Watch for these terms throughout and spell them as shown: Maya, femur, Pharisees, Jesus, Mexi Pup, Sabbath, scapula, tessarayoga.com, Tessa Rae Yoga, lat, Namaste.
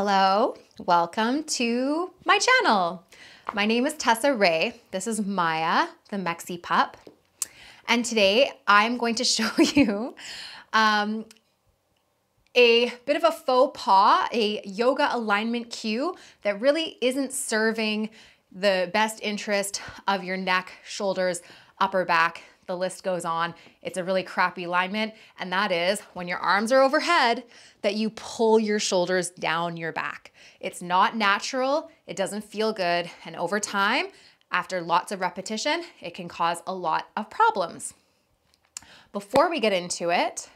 Hello, welcome to my channel. My name is Tessa Rae. This is Maya, the Mexi Pup. And today I'm going to show you a bit of a faux pas, a yoga alignment cue that really isn't serving the best interest of your neck, shoulders, upper back. The list goes on. It's a really crappy alignment, and that is when your arms are overhead that you pull your shoulders down your back. It's not natural, it doesn't feel good, and over time, after lots of repetition, it can cause a lot of problems. Before we get into it,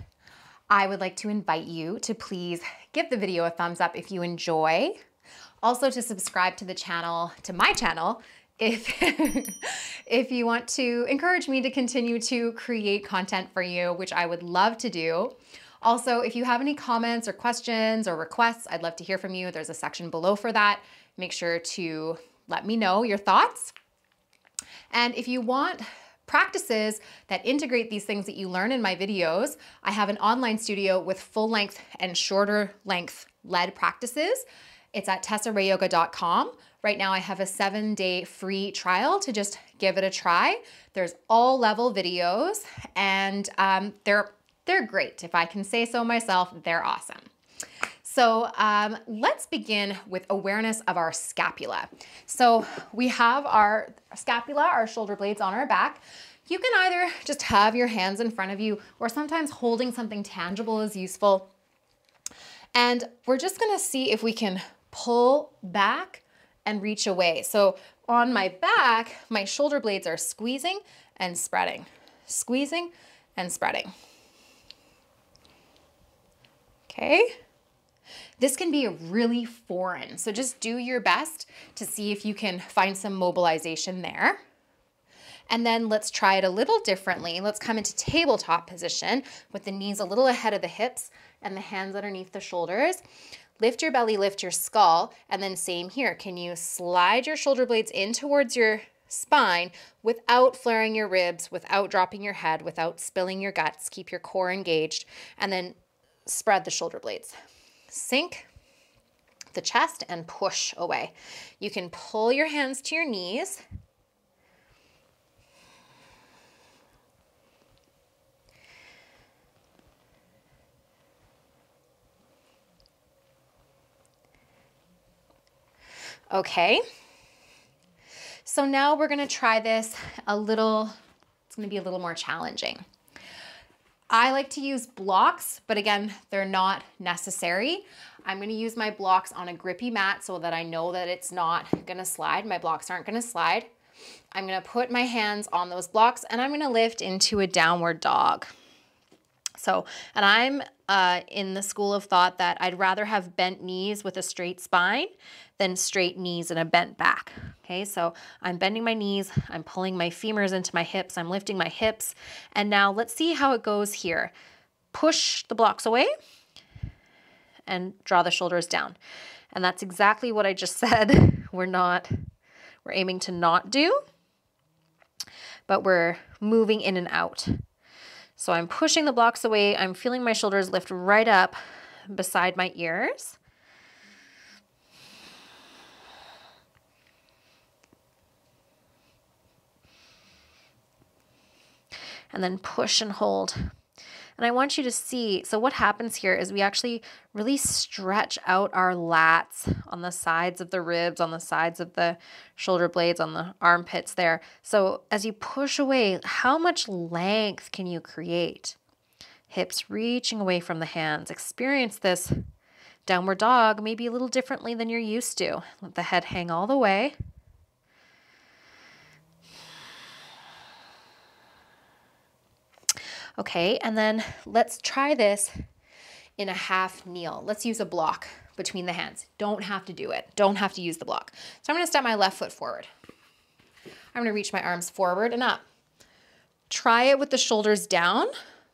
I would like to invite you to please give the video a thumbs up if you enjoy. Also to subscribe to the channel, to my channel, if you want to encourage me to continue to create content for you, which I would love to do. Also, if you have any comments or questions or requests, I'd love to hear from you. There's a section below for that. Make sure to let me know your thoughts. And if you want practices that integrate these things that you learn in my videos, I have an online studio with full length and shorter length lead practices. It's at tessarayoga.com. Right now I have a 7-day free trial to just give it a try. There's all level videos, and they're great. If I can say so myself, they're awesome. So let's begin with awareness of our scapula. So we have our scapula, our shoulder blades on our back. You can either just have your hands in front of you, or sometimes holding something tangible is useful. And we're just gonna see if we can pull back and reach away. So on my back, my shoulder blades are squeezing and spreading, squeezing and spreading. Okay. This can be really foreign. So just do your best to see if you can find some mobilization there. And then let's try it a little differently. Let's come into tabletop position with the knees a little ahead of the hips and the hands underneath the shoulders. Lift your belly, lift your skull, and then same here. Can you slide your shoulder blades in towards your spine without flaring your ribs, without dropping your head, without spilling your guts? Keep your core engaged, and then spread the shoulder blades. Sink the chest and push away. You can pull your hands to your knees. Okay, so now we're gonna try this a little, it's gonna be a little more challenging. I like to use blocks, but again, they're not necessary. I'm gonna use my blocks on a grippy mat so that I know that it's not gonna slide. My blocks aren't gonna slide. I'm gonna put my hands on those blocks, and I'm gonna lift into a downward dog. So, and I'm in the school of thought that I'd rather have bent knees with a straight spine than straight knees and a bent back. Okay, so I'm bending my knees, I'm pulling my femurs into my hips, I'm lifting my hips, and now let's see how it goes here. Push the blocks away and draw the shoulders down. And that's exactly what I just said we're aiming to not do, but we're moving in and out. So I'm pushing the blocks away. I'm feeling my shoulders lift right up beside my ears. And then push and hold. And I want you to see, so what happens here is we actually really stretch out our lats on the sides of the ribs, on the sides of the shoulder blades, on the armpits there. So as you push away, how much length can you create? Hips reaching away from the hands. Experience this downward dog maybe a little differently than you're used to. Let the head hang all the way. Okay, and then let's try this in a half kneel. Let's use a block between the hands. Don't have to do it. Don't have to use the block. So I'm gonna step my left foot forward. I'm gonna reach my arms forward and up. Try it with the shoulders down.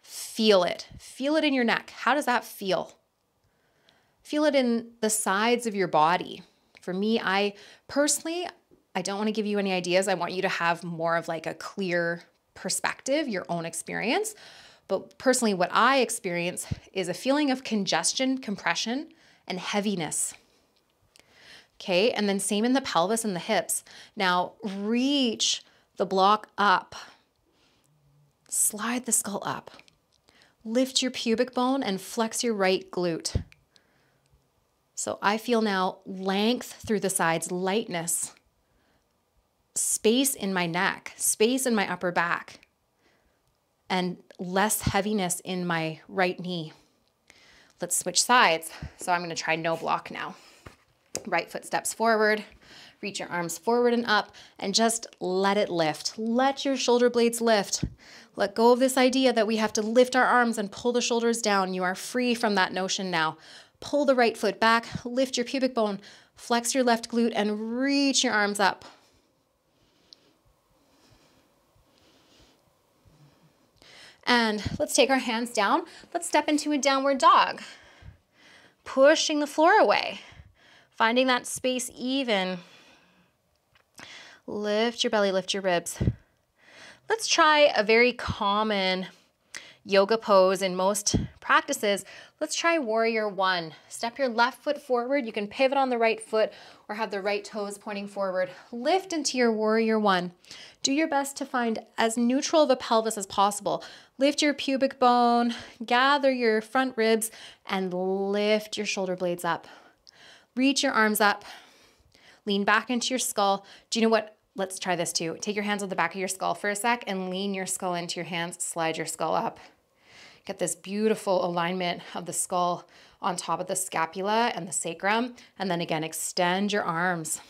Feel it. Feel it in your neck. How does that feel? Feel it in the sides of your body. For me, I don't wanna give you any ideas. I want you to have more of like a clear perspective, your own experience. But personally, what I experience is a feeling of congestion, compression, and heaviness okay? And then same in the pelvis and the hips. Now reach the block up, slide the skull up, lift your pubic bone and flex your right glute. So I feel now length through the sides, lightness, space in my neck, space in my upper back, and less heaviness in my right knee. Let's switch sides. So I'm gonna try no block now. Right foot steps forward, reach your arms forward and up, and just let it lift. Let your shoulder blades lift. Let go of this idea that we have to lift our arms and pull the shoulders down. You are free from that notion now. Pull the right foot back, lift your pubic bone, flex your left glute, and reach your arms up. And let's take our hands down. Let's step into a downward dog. Pushing the floor away, finding that space even. Lift your belly, lift your ribs. Let's try a very common yoga pose in most practices. Let's try warrior one. Step your left foot forward. You can pivot on the right foot or have the right toes pointing forward. Lift into your warrior one. Do your best to find as neutral of a pelvis as possible. Lift your pubic bone, gather your front ribs, and lift your shoulder blades up. Reach your arms up. Lean back into your skull. Do you know what? Let's try this too. Take your hands on the back of your skull for a sec and lean your skull into your hands. Slide your skull up. Get this beautiful alignment of the skull on top of the scapula and the sacrum. And then again, extend your arms.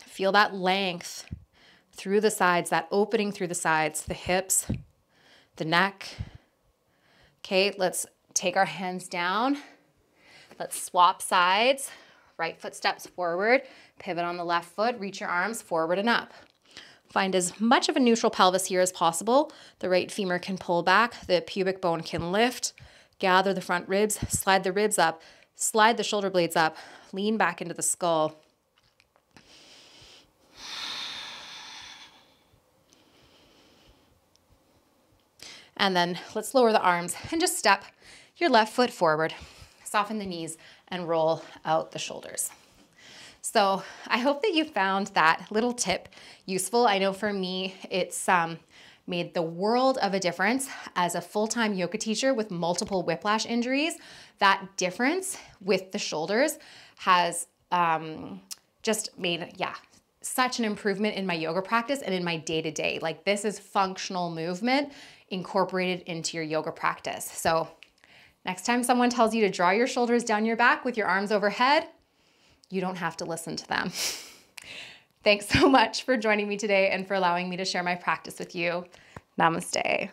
Feel that length through the sides, that opening through the sides, the hips, the neck. Okay, let's take our hands down. Let's swap sides. Right foot steps forward, pivot on the left foot, reach your arms forward and up. Find as much of a neutral pelvis here as possible. The right femur can pull back, the pubic bone can lift, gather the front ribs, slide the ribs up, slide the shoulder blades up, lean back into the skull. And then let's lower the arms and just step your left foot forward. Soften the knees and roll out the shoulders. So I hope that you found that little tip useful. I know for me, it's made the world of a difference as a full-time yoga teacher with multiple whiplash injuries. That difference with the shoulders has just made, such an improvement in my yoga practice and in my day-to-day. Like, this is functional movement incorporated into your yoga practice. So next time someone tells you to draw your shoulders down your back with your arms overhead, you don't have to listen to them. Thanks so much for joining me today and for allowing me to share my practice with you. Namaste.